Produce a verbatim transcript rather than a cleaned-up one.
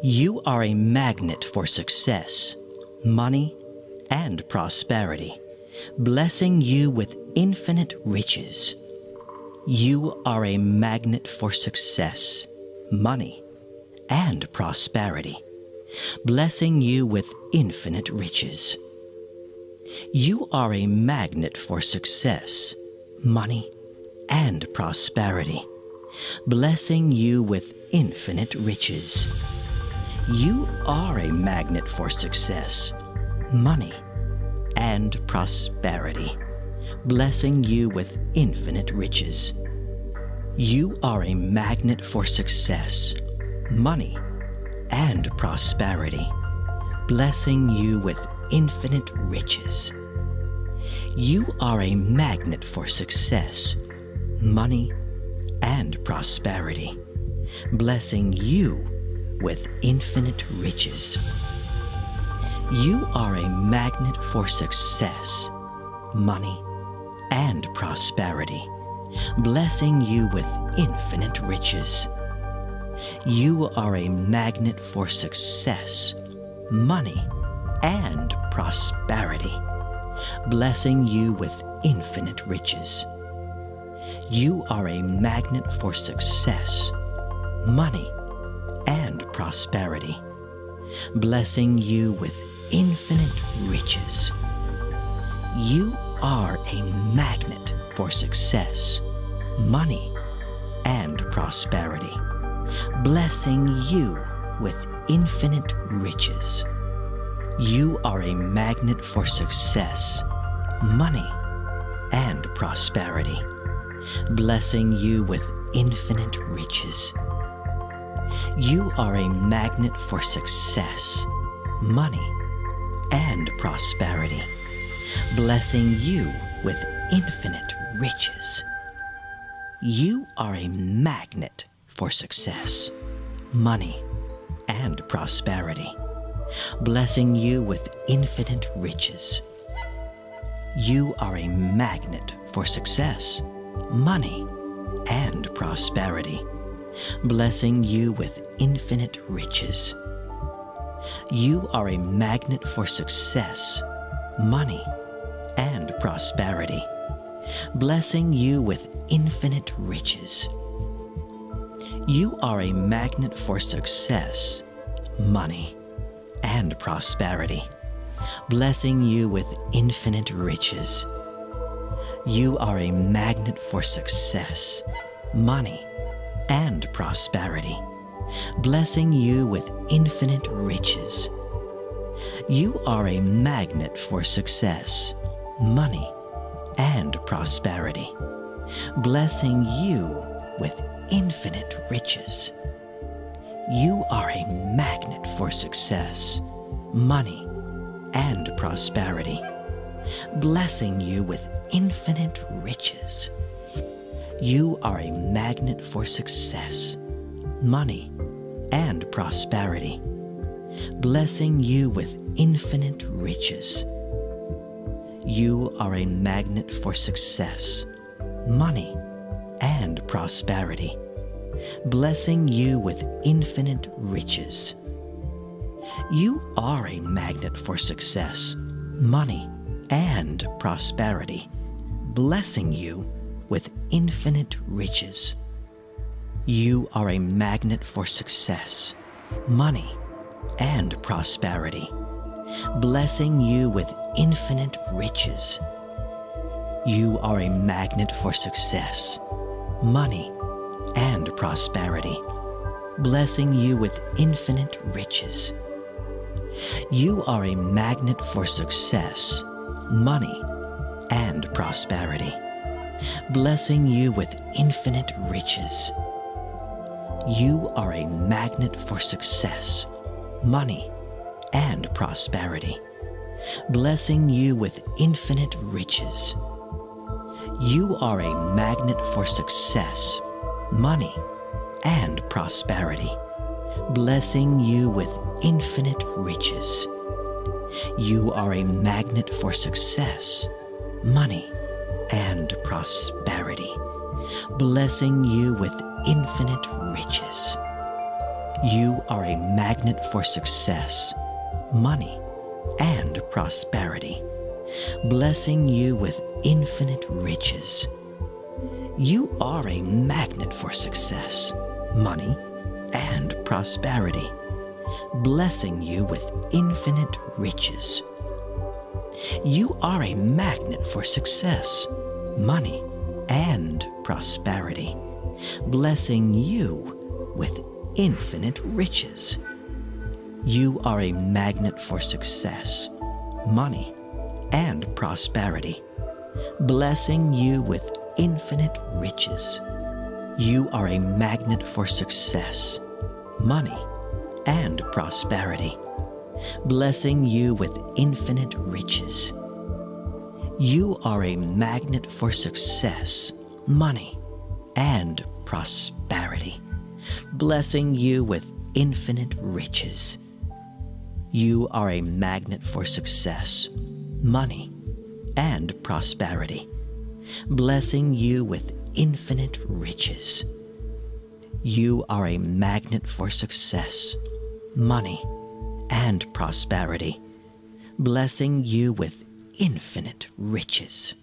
You are a magnet for success, money, and prosperity, blessing you with infinite riches. You are a magnet for success, money, and prosperity, blessing you with infinite riches. You are a magnet for success, money, and prosperity, blessing you with infinite riches. You are a magnet for success, money, and prosperity, blessing you with infinite riches. You are a magnet for success, money, and prosperity, blessing you with infinite riches. You are a magnet for success, money, and prosperity, blessing you with infinite riches. You are a magnet for success, money, and prosperity, blessing you with infinite riches. You are a magnet for success, money, and prosperity, blessing you with infinite riches. You are a magnet for success, money, and prosperity, blessing you with infinite riches. You are a magnet for success, money, and prosperity, blessing you with infinite riches. You are a magnet for success, money, and prosperity, blessing you with infinite riches. You are a magnet for success, money, and prosperity, blessing you with infinite riches. You are a magnet for success, money, and prosperity, blessing you with infinite riches. You are a magnet for success, money, and prosperity, blessing you with infinite riches. You are a magnet for success, money, and prosperity, blessing you with infinite riches. You are a magnet for success, money, and prosperity, blessing you with infinite riches. You are a magnet for success, money, and prosperity, blessing you with infinite riches. You are a magnet for success, money, and prosperity, blessing you with infinite riches. You are a magnet for success, money, and prosperity, blessing you with infinite riches. You are a magnet for success, money, and prosperity, blessing you with infinite riches. You are a magnet for success, money, and prosperity, blessing you with infinite riches. You are a magnet for success, money, and prosperity, blessing you with infinite riches. You are a magnet for success, money, and prosperity, blessing you with infinite riches. You are a magnet for success, money, and prosperity, blessing you with infinite riches. You are a magnet for success, money, and prosperity, blessing you with infinite riches. You are a magnet for success, money, and prosperity, blessing you with infinite riches. You are a magnet for success, money, and prosperity, blessing you with infinite riches. You are a magnet for success, money, and prosperity, blessing you with infinite riches. You are a magnet for success, money, and prosperity, blessing you with infinite riches. You are a magnet for success, money, and prosperity, blessing you with infinite riches. You are a magnet for success, money, and prosperity, blessing you with infinite riches. You are a magnet for success, money, and prosperity, blessing you with infinite riches. You are a magnet for success, money, and prosperity, blessing you with infinite riches. You are a magnet for success, money, and prosperity, blessing you with infinite riches. You are a magnet for success, money, and prosperity, blessing you with infinite riches. You are a magnet for success, money, and prosperity, blessing you with infinite riches.